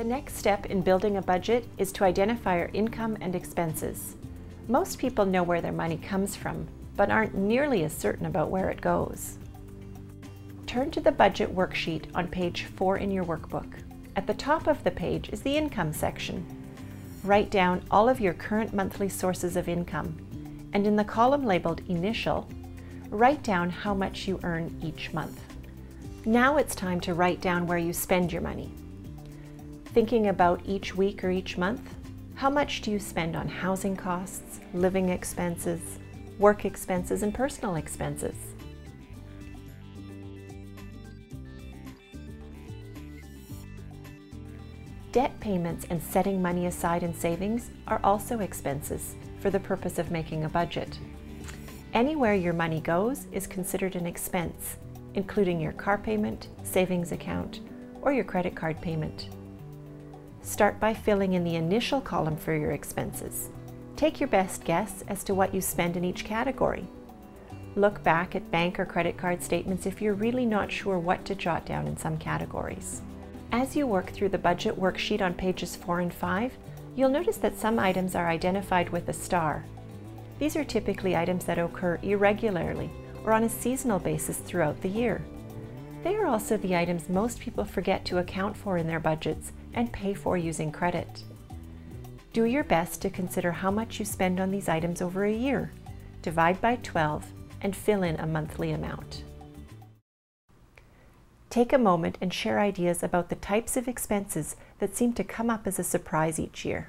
The next step in building a budget is to identify your income and expenses. Most people know where their money comes from, but aren't nearly as certain about where it goes. Turn to the budget worksheet on page 4 in your workbook. At the top of the page is the income section. Write down all of your current monthly sources of income, and in the column labeled Initial, write down how much you earn each month. Now it's time to write down where you spend your money. Thinking about each week or each month, how much do you spend on housing costs, living expenses, work expenses, and personal expenses? Debt payments and setting money aside in savings are also expenses for the purpose of making a budget. Anywhere your money goes is considered an expense, including your car payment, savings account, or your credit card payment. Start by filling in the initial column for your expenses. Take your best guess as to what you spend in each category. Look back at bank or credit card statements if you're really not sure what to jot down in some categories. As you work through the budget worksheet on pages 4 and 5, you'll notice that some items are identified with a star. These are typically items that occur irregularly or on a seasonal basis throughout the year. They are also the items most people forget to account for in their budgets and pay for using credit. Do your best to consider how much you spend on these items over a year, divide by 12, and fill in a monthly amount. Take a moment and share ideas about the types of expenses that seem to come up as a surprise each year.